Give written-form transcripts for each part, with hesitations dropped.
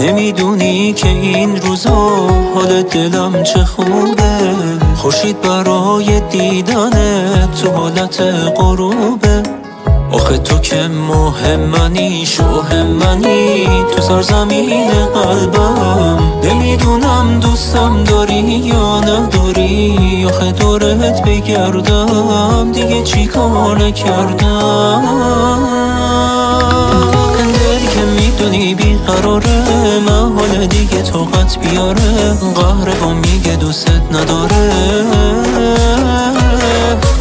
نمیدونی که این روزا حال دلم چه خوبه، خورشید برای دیدنت تو حالت غروبه. آخه تو که مهم منی، شوه منی تو سرزمین قلبم. نمیدونم دوستم داری یا نداری، آخه دورت بگردم دیگه چی کار نکردم. میدونی بی قراره، محال دیگه طاقت بیاره، قهره و میگه دوست نداره.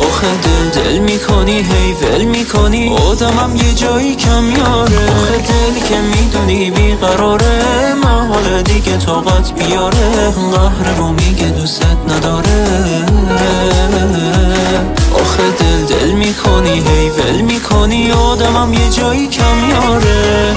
آخه دل میکنی هی ول میکنی، آدمم یه جایی کم یاره. آخه دل که میدونی بی قراره، محال دیگه طاقت بیاره، قهره و میگه دوست نداره. آخه دل میکنی هی ول میکنی، آدمم یه جایی کم یاره.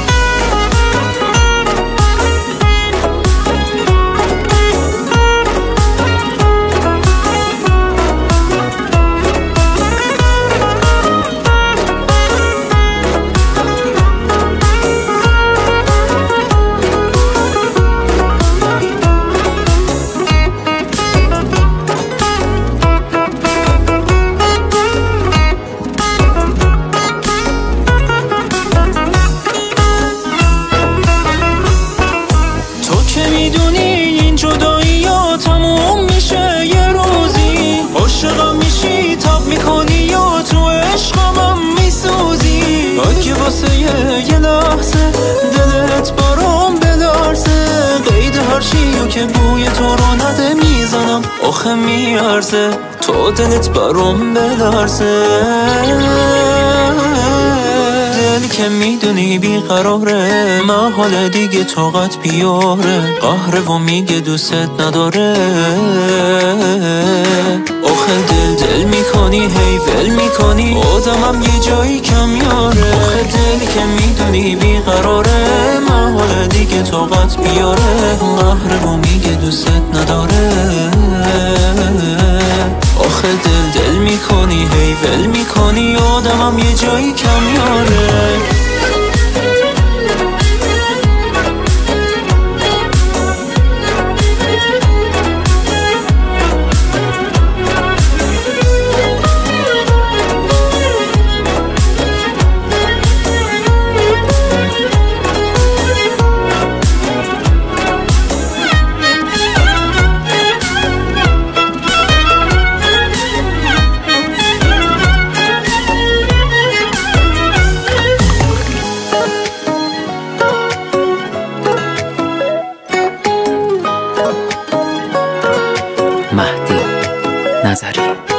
یه لحظه دلت برام بلرزه، قید هر چیو که بوی تو رو نده میزنم، آخه میارزه تو دلت برام بلرزه. دل که میدونی بیقراره، محال دیگه طاقت بیاره، قهره و میگه دوست نداره. آخه دل میکنی هی ول میکنی، آدمم یه جایی کم یاره. آخه دل که میدونی بیقراره، محال دیگه طاقت بیاره، قهره و میگه دوست نداره. آخه دل میکنی هی ول میکنی، آدمم یه جایی کم یاره. مهدی نظری.